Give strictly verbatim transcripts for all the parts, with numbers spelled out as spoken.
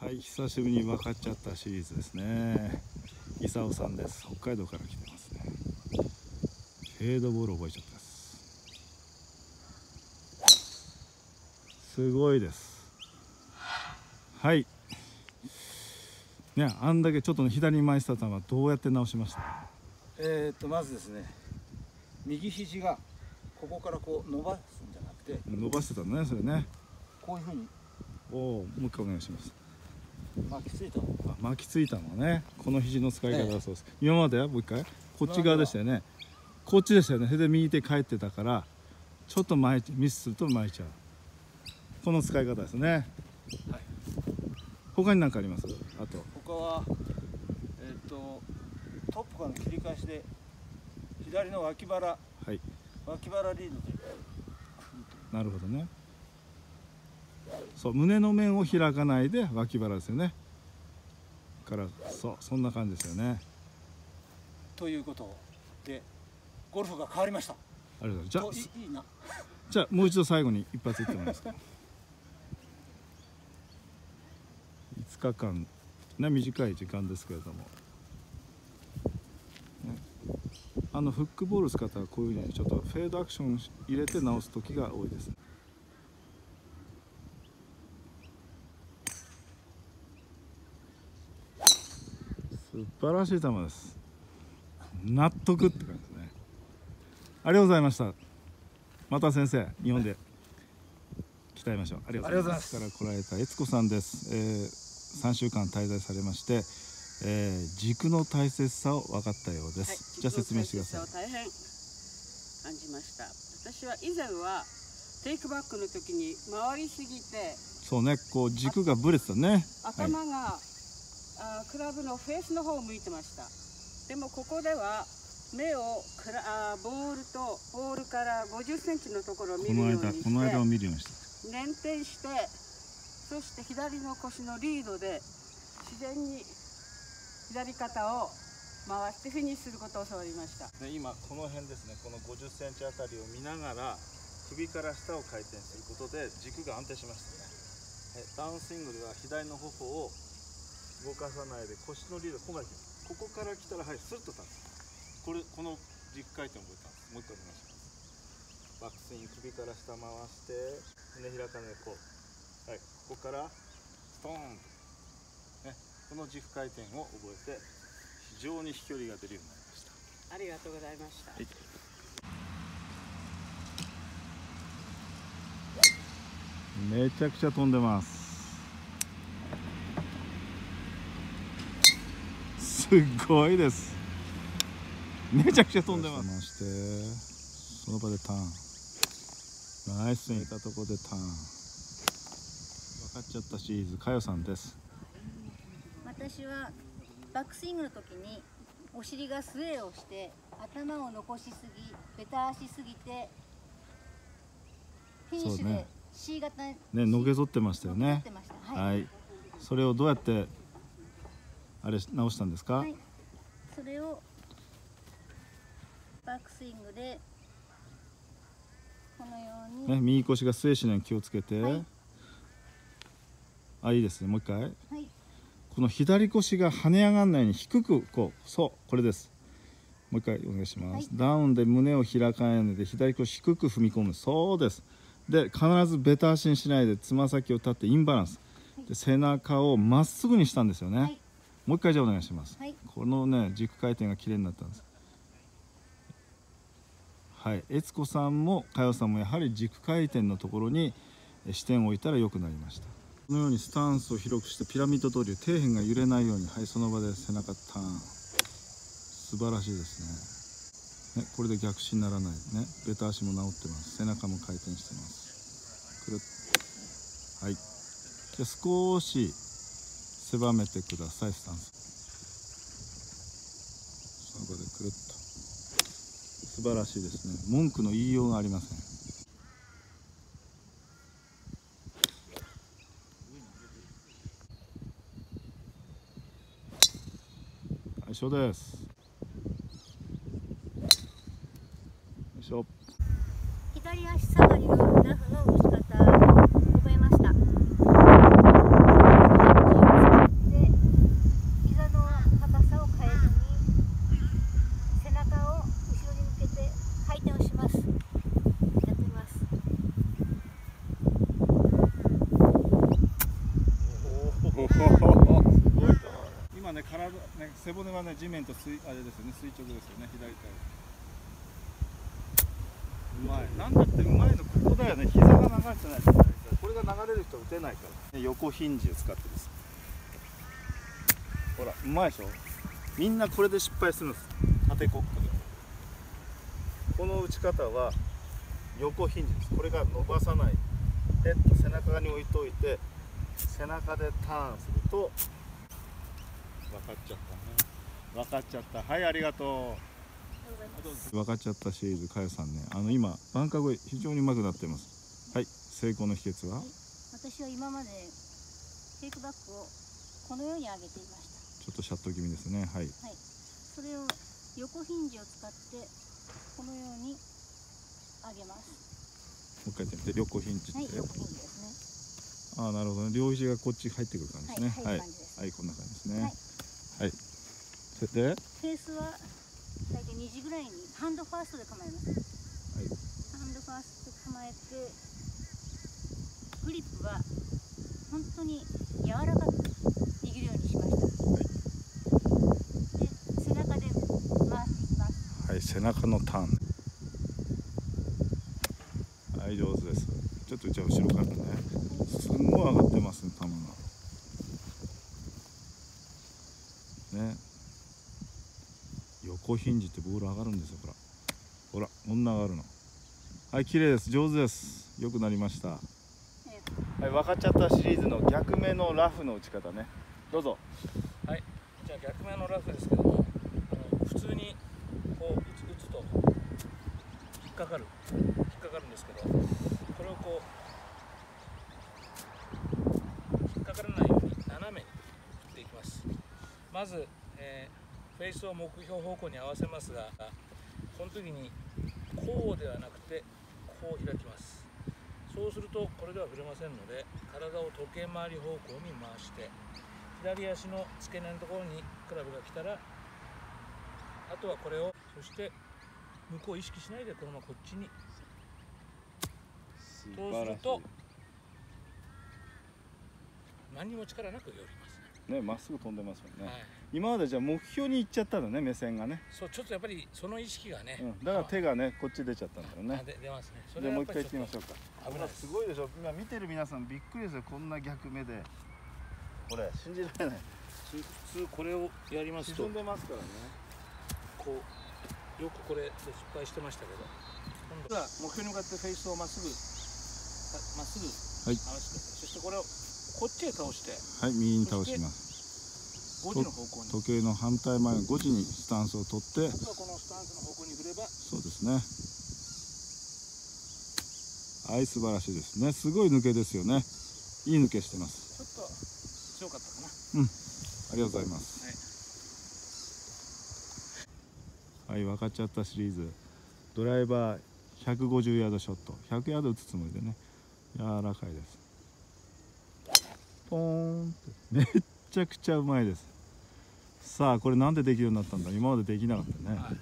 はい、久しぶりに分かっちゃったシリーズですね。イサオさんです。北海道から来てますね。フェードボール覚えちゃったです。すごいです。はい。ね、あんだけちょっとの左に前した球はどうやって直しました？えっとまずですね、右肘がここからこう伸ばすんじゃなくて、伸ばしてたんだね、それね。こういうふうに。おお、もう一回お願いします。巻きついたの。あ、巻きついたのね。この肘の使い方だそうです。ええ、今まではもう一回こっち側でしたよね。こっちでしたよね。それで右手返ってたから、ちょっと前ミスすると巻いちゃう。この使い方ですね。はい。他に何かあります？あと。他はえっとトップからの切り返しで左の脇腹。はい。脇腹リードという。なるほどね。そう、胸の面を開かないで脇腹ですよね。からそう、そんな感じですよね。ということでゴルフが変わりました。ありがとうございます。じゃあいいな。じゃあもう一度最後に一発打ってもらえますか。いつかかんね、短い時間ですけれども、ね、あのフックボール使ったらこういうふうにちょっとフェードアクション入れて直す時が多いです。素晴らしい球です。納得って感じですね。ありがとうございました。また先生、日本で鍛えましょう。ありがとうございます。から来られた悦子さんです。えー、さんしゅうかん滞在されまして、えー、軸の大切さを分かったようです。はい、じゃあ説明してください。軸の大切さを大変感じました。私は以前はテイクバックの時に回りすぎて、そうね、こう軸がぶれてたね。頭が、はい、あクラブのフェースの方を向いてました。でもここでは目をクラあボールとボールからごじゅっセンチのところを見るようにして、この間、この間を見るようにして、連転して、そして左の腰のリードで自然に左肩を回してフィニッシュすることを教わりました。で今この辺ですね、このごじゅっセンチあたりを見ながら首から下を回転することで軸が安定しましたね。えダウンスイングでは左の頬を動かさないで腰のリード、ここから来た、ここから来たら、はい、スッと立つ。これ、この軸回転を覚えたんです。もう一回お願いします。バックスイン、首から下回して、胸開かないでこう。はい、ここから、ストーンと、ね。この軸回転を覚えて、非常に飛距離が出るようになりました。ありがとうございました。はい、めちゃくちゃ飛んでます。すごいです。めちゃくちゃ飛んでます。その場でターン。ナイスにいたところでターン。分かっちゃったシリーズ、かよさんです。私はバックスイングの時にお尻がスウェーをして頭を残しすぎ、ベタ足すぎてフィニッシュで シー 型ね、のけぞってましたよね。はい。それをどうやってあれ直したんですか？はい、それをバックスイングでこのように、ね、右腰がスウェーしないように気をつけて、はい、あ、いいですね、もう一回、はい、この左腰が跳ね上がらないように低くこう、そうこれです、もう一回お願いします、はい、ダウンで胸を開かないので左腰低く踏み込む、そうです。で必ずベタ足にしないでつま先を立ってインバランス、はい、で背中をまっすぐにしたんですよね、はい、もう一回じゃお願いします。はい、このね軸回転が綺麗になったんです。はい、悦子さんも佳代さんもやはり軸回転のところに視点を置いたら良くなりました。このようにスタンスを広くしてピラミッド通り底辺が揺れないように、はい、その場で背中ターン、素晴らしいですね。ね、これで逆進ならないね。ベタ足も直ってます。背中も回転してます。くるっ、はい。じゃ少し狭めてください、スタンス。その場でくるっと。素晴らしいですね。文句の言いようがありません。一緒です。一緒。左足下がりのラフの打ち方覚えました。体、ね、背骨がね、地面と水、あれですよね、垂直ですよね、左手。うまい。なんだってうまいのここだよね、膝が流れてないとこれが流れる人は打てないから、ね、横ヒンジを使ってです。ほら、うまいでしょ。みんなこれで失敗するんです。縦コックで。この打ち方は横ヒンジです。これが伸ばさない。ペッと背中側に置いといて、背中でターンすると。分かっちゃったね。分かっちゃった。はい、ありがとう。分かっちゃったシリーズ、かよさんね、あの今バンカー越え非常にうまくなっています。はい、成功の秘訣は、はい。私は今までテイクバックをこのように上げていました。ちょっとシャット気味ですね。はい。はい。それを横ヒンジを使ってこのように上げます。もう一回やってみて、横ヒンジって。はい、横ヒンジですね。ああ、なるほどね。両肘がこっち入ってくる感じですね。はい、はい、はい、こんな感じですね。はいはい、それでフェースは大体にじぐらいにハンドファーストで構えます。はい、ハンドファーストで構えて、グリップは本当に柔らかく握るようにしました。はい、で背中で回していきます。はい、背中のターン。はい、上手です。ちょっとじゃあ後ろからね、すんごい上がってますね、球が。ね、横ヒンジってボール上がるんですよ。ほらほら、こんな上がるの。はい、綺麗です。上手です。良くなりました。はい、分かっちゃったシリーズの逆目のラフの打ち方ね、どうぞ。はい、じゃあ逆目のラフですけども、あの普通にこう打つ、打つと引っかかる引っかかるんですけど、これをこう引っかからないように斜めに振っていきます。まず、えー、フェイスを目標方向に合わせますが、この時にこうではなくてこう開きます。そうするとこれでは振れませんので、体を時計回り方向に回して、左足の付け根のところにクラブが来たら、あとはこれを、そして向こうを意識しないでこのままこっちに。そうすると何も力なく寄りますね、まっすぐ飛んでますもんね。はい、今までじゃあ目標に行っちゃったのね、目線がね。そう、ちょっとやっぱりその意識がね、うん、だから手がね、こっち出ちゃったんだろうね。出ますね。それもう一回行ってみましょうか。危ない。すごいでしょ。今見てる皆さんびっくりですよ。こんな逆目で。これ信じられない。普通これをやりますと。飛んでますからね。こうよくこれで失敗してましたけど。今度は目標に向かってフェイスをまっすぐ、まっすぐ。はい。そしてこれを。こっちへ倒して、はい、右に倒します。ごじの方向に。時計の反対前、ごじにスタンスを取って。あとはこのスタンスの方向に振れば。そうですね。はい、素晴らしいですね。すごい抜けですよね。いい抜けしてます。ちょっと強かったかな。うん、ありがとうございます。はい、はい、分かっちゃったシリーズ。ドライバーひゃくごじゅうヤードショット、ひゃくヤード打つつもりでね。柔らかいです。ポーンってめっちゃくちゃうまいです。さあ、これなんでできるようになったんだ。今までできなかったね。はい、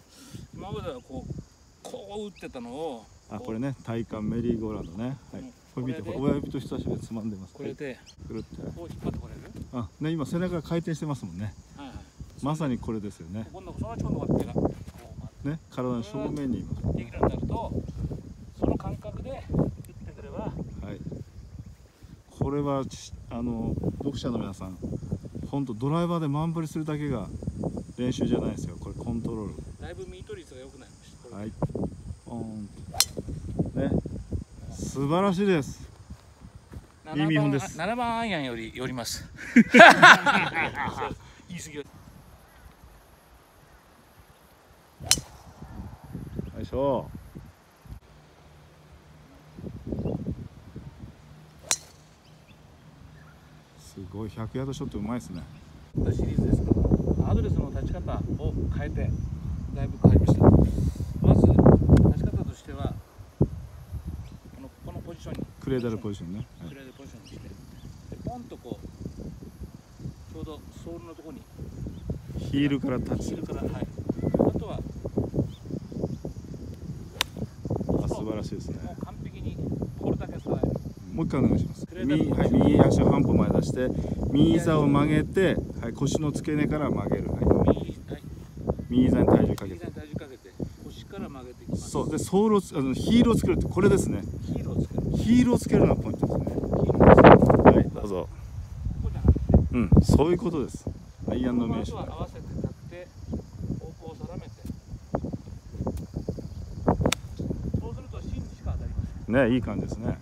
今まではこうこう打ってたのを、あ、これね、体幹メリーゴーランドね。はい、これ見て、これ親指と人差し指でつまんでます。これでくるってこう引っ張ってこれる。あ、ね、今背中が回転してますもんね。はいはい、まさにこれですよね。今度そのちょうどこっちがね、体の正面に今できるようになると、その感覚で打ってくれば。はい、これはあの読者の皆さん、本当ドライバーで満振りするだけが練習じゃないですよ。これコントロール。だいぶミート率が良くなりました。はい。ポーンね、素晴らしいです。いい見本です。七番アイアンより寄ります。言い過ぎ。よいしょ。すごい、ひゃくヤードショットうまいですね。シリーズですけど、アドレスの立ち方を変えて、だいぶ変えました。まず立ち方としては、このこのポジションにクレーダルポジションね。クレーダルポジションにして、でポンとこうちょうどソールのところにヒールからタッチ。ヒールから、はい。あとは、あ、素晴らしいですね。もう完璧にボールだけさえ。もう一回お願いします。右、はい、右足を半歩前出して、右膝を曲げて、はい、腰の付け根から曲げる。はい、右膝に体重かけて。腰から曲げていきます。そう、で、ソールを、あの、ヒールをつけるって、これですね。ヒールをつける。ヒールをつけるのがポイントですね。はい、どうぞ。うん、そういうことです。アイアンの名手。合わせて立って、方向を定めて。そうすると芯にしか当たりません。ね、いい感じですね。